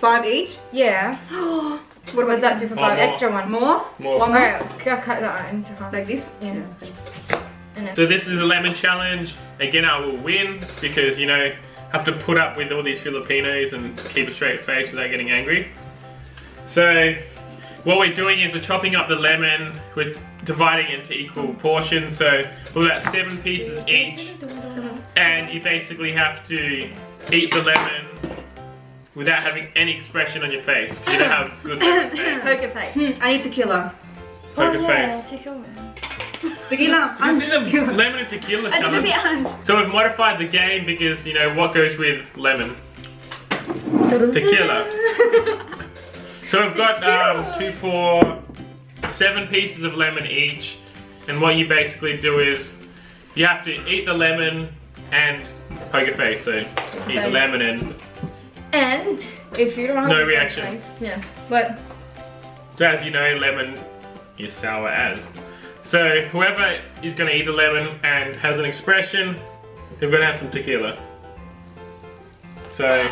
5 each? Yeah. What does that do for 5? Extra one. More? One more. Alright, I'll cut that into half. Like this? Yeah. So this is a lemon challenge. Again, I will win because, you know, have to put up with all these Filipinos and keep a straight face without getting angry. So what we're doing is we're chopping up the lemon, we're dividing into equal portions, so we're about 7 pieces each, and you basically have to eat the lemon without having any expression on your face, because you don't have good face. Poker face. I need tequila. Poker face. Tequila. Tequila. This is a lemon and tequila challenge. So we've modified the game because, you know, what goes with lemon? Tequila. So we've got 7 pieces of lemon each, and what you basically do is you have to eat the lemon and poker face. So eat the lemon and if you don't have no reaction. Face, yeah, but so as you know, lemon is sour as. So whoever is going to eat the lemon and has an expression, they're going to have some tequila. So,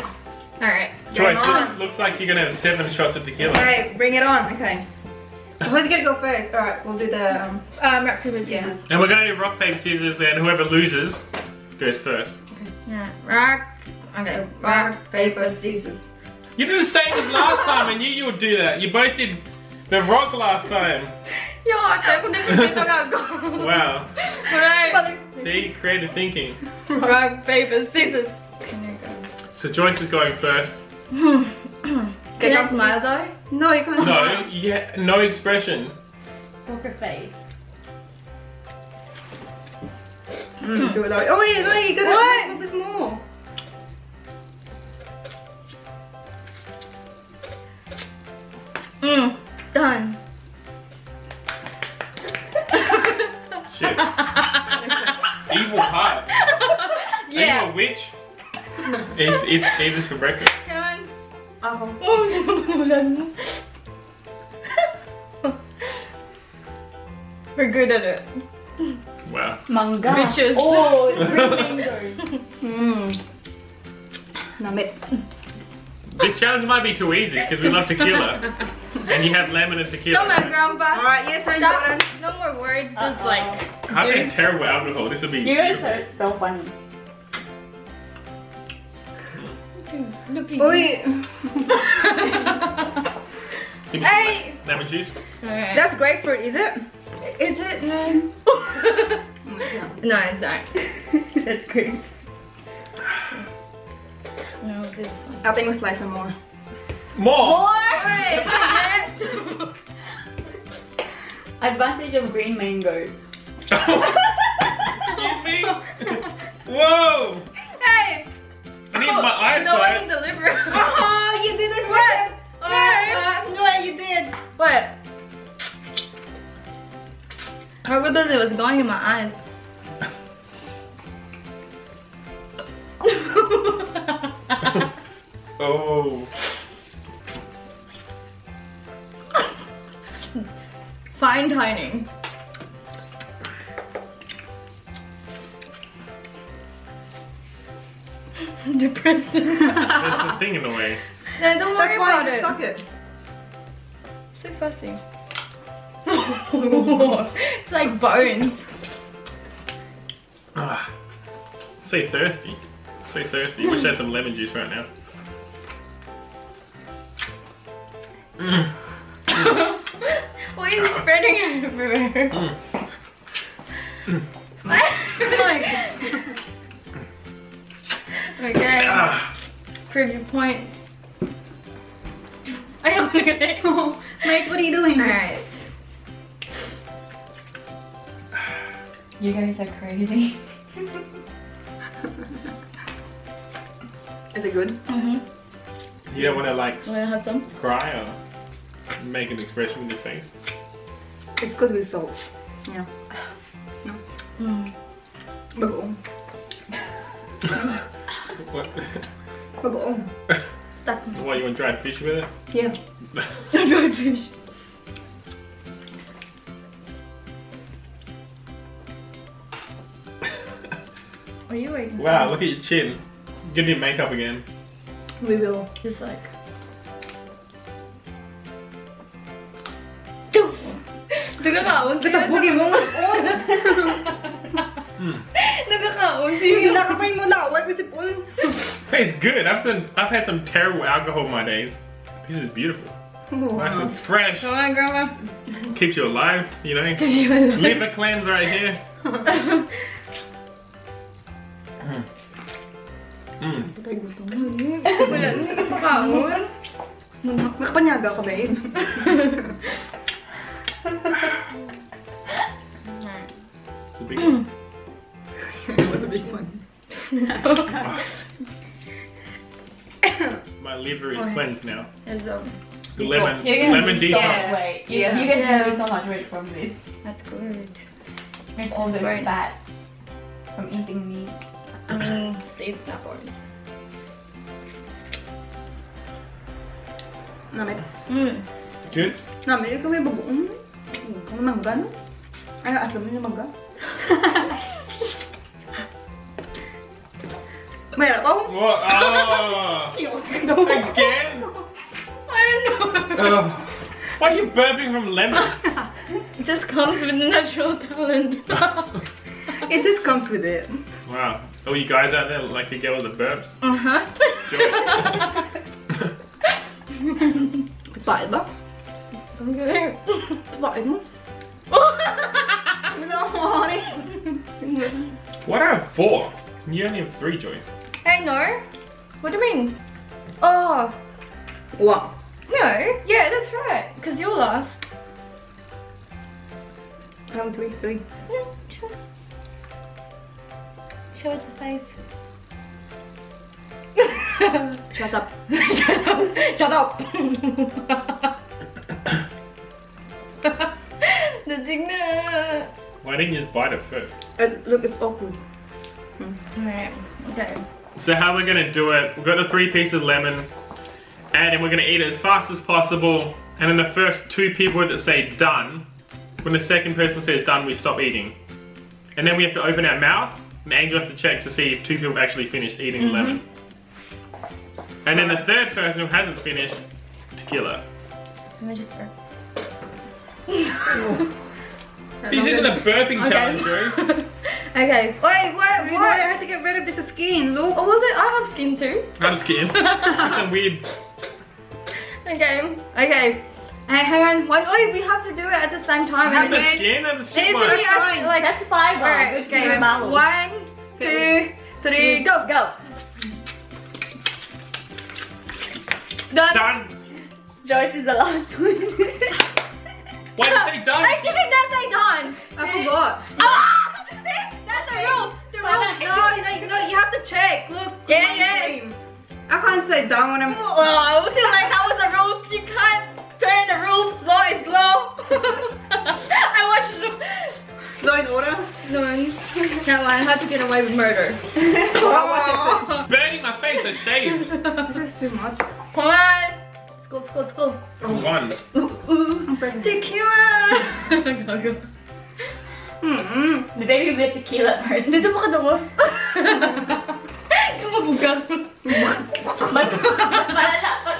alright, Joyce, looks like you're going to have 7 shots of tequila. Alright, bring it on, okay. Well, who's going to go first? Alright, we'll do the rock, paper, scissors. And we're going to do rock, paper, scissors, and whoever loses goes first. Okay. Yeah, rock, paper, scissors. You did the same as last time, and you would do that. You both did the rock last time. Wow. Right. See, creative thinking. Rock, paper, scissors. So Joyce is going first. Can I smile though? No, you can't. No, yeah, no expression. Poker face. Do it though. Oh wait, wait, good. What? There's more. Done. Shit. Evil heart. Yeah. Evil witch. It's Jesus for breakfast. Come on. Oh. We're good at it. Wow. Manga. Bitches. Oh, it's really mango. This challenge might be too easy because we love tequila. And you have lemon and tequila. Come on, Grandpa. Alright, yes, I know. No more words, just like. I've been terrible with alcohol. This would be. You guys are so funny. Wait. Hey! Lemon juice? Right. That's grapefruit, is it? Is it? No. No, it's not. That's great. No, it's good. I think we'll slice some more. More? Advantage of green mango. Excuse me? Whoa! Hey! I need my eyesight. No, I need the liver. Oh, you did it. What? Oh, no, you did. What? I realized it was going in my eyes. Oh. 9 dining. Depressing. That's the thing in the way. No, don't worry about it. Suck it. So fussy. It's like bones. Ah, so thirsty. So thirsty. Wish I had some lemon juice right now. Spreading everywhere. Okay. Prove your point. I don't look at it. Mike, what are you doing? Alright. You guys are crazy. Is it good? Mm-hmm. You don't want to like have some? Cry or make an expression with your face? It's good with salt. Yeah. No. What? Stuck. What, you want dried fish with it? Yeah. Dried fish. Are you waiting? Wow, look at your chin. Give me your makeup again. We will. It's like. Nakakaunti. Natapugi mo nga. Nakakaunti. Nakakapay mo na away kasi po. Tastes good. I've had some terrible alcohol my days. This is beautiful. Wow. Nice and fresh. Come on, Grandma. Keeps you alive, you know. Keeps you alive. Liver cleanse right here. Wala, hindi ka pakaon. Nakapanyaga ka, babe. It's a big one. What's a big one? My liver is cleansed now. The lemon, detox. Yeah. Yeah. You guys can do so much weight from this. That's good. With all the fat from eating meat. I mean, it's not boring. Good? Namay kami bagoong. Kung mangga no? Ay, alam niyo mangga? Meron ako? Again? I don't know. Why are you burping from lemon? It just comes with natural talent. It just comes with it. Wow. Oh, you guys out there like to get all the burps? Uh-huh. Joyce. Bite ba? Bite mo? What do I have four? You only have three, Joyce. I know. What do you mean? Oh. What? No. Yeah, that's right. Because you're last. I'm three. Yeah, sure. Show it to face. Shut up. Shut up. Shut up. Why didn't you just bite it first? Look, it's awkward. Alright, okay. So how we're gonna do it, we've got the 3 pieces of lemon and we're gonna eat it as fast as possible, and then the first 2 people that say done, when the second person says done, we stop eating. And then we have to open our mouth and Angel has to check to see if 2 people actually finished eating the lemon. And then the third person who hasn't finished, tequila. Let me just burp. This isn't a burping challenge, Joyce. Okay. Wait, what? Why? I have to get rid of this skin. Look. Oh, was it? I have skin too. I have skin. It's a weird. Okay. Okay. Hang on. Wait, oh, we have to do it at the same time. I have the skin. That's fine. Like that's 5. Alright. Okay. 1, 2, 3, go, go. Done. Joyce is the last one. Why did you say done? I shouldn't say done. I forgot. Ah! That's the rule. The rule. No, you have to check. Look. Yeah, yeah. I can't say done when I'm. Oh, it was like that was the rule. You can't turn the rule. Law is law. I watched the law and order. No one. Can't lie. How to get away with murder. Oh, burning my face. I shaved. This is too much. Come on! Scoop, scoop, scoop. Oh, one. I'm pregnant. Tequila! Go. The baby made tequila first. Dito pa ka doon. Kumabuga. Mas malala pa.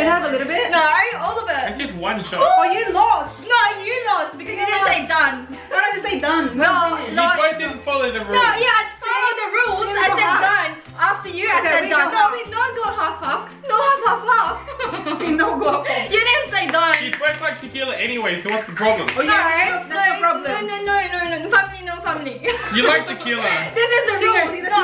Can I have a little bit? No, all of it. It's just one shot. Oh, you lost. No, you lost because you didn't say done. Why don't you say done? Well, you both didn't follow the rules. No, yeah, I followed the rules. I said done. After you, I said done. No, we don't go half-half. No, half-half-half. We don't go half-half. You didn't say done. You both like tequila anyway, so what's the problem? Oh, yeah, that's the problem. No. Family, no family. You like tequila. This is a rule. No.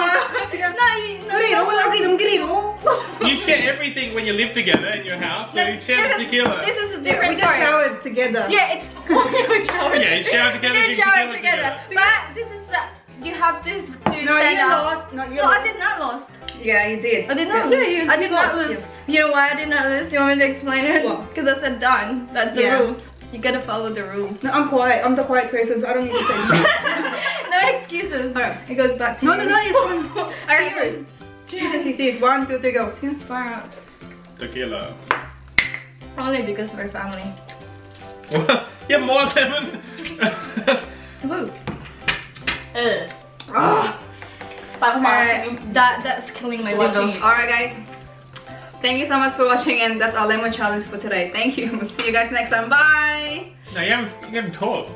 You share everything when you live together in your house, so you share the tequila. This is a different thing. We showered together. Yeah, it's... Yeah, you showered together, drink tequila together. But this is the... You have this to no, stand up. No, you lost. No, I did not lost. Yeah, you did. I did not lose. Yeah, I did not lose. Yeah. You know why I did not lose? Do you want me to explain it? Because I said done. That's the rules. You gotta follow the rules. No, I'm quiet. I'm the quiet person, so I don't need to say no excuses. Alright, it goes back to you. No, it's one. Alright, cheers. 1, 2, 3, go. Fire out. Tequila. Only because we're family. What? You have more lemon? Woo. Alright, that's killing my liver. Alright guys, Thank you so much for watching, and that's our lemon challenge for today. Thank you. We'll see you guys next time. Bye. No, you haven't talked.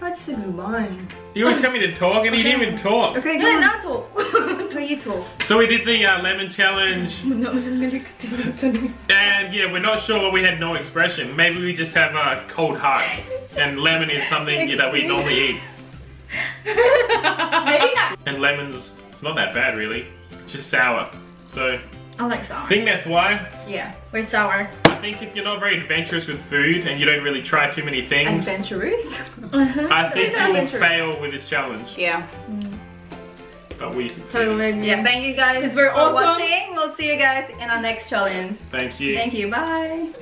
I just said goodbye. You always tell me to talk, and okay. You didn't even talk. Okay, go on. Now talk. So you talk. So we did the lemon challenge. And yeah, we're not sure what we had. No expression. Maybe we just have cold hearts, and lemon is something that we normally eat. Maybe not. And lemons, it's not that bad really. It's just sour. So. I like sour. I think that's why. Yeah, we're sour. I think if you're not very adventurous with food and you don't really try too many things. Adventurous? I think you will fail with this challenge. Yeah. But we succeed. So yeah, thank you guys for watching. We'll see you guys in our next challenge. Thank you. Thank you, bye.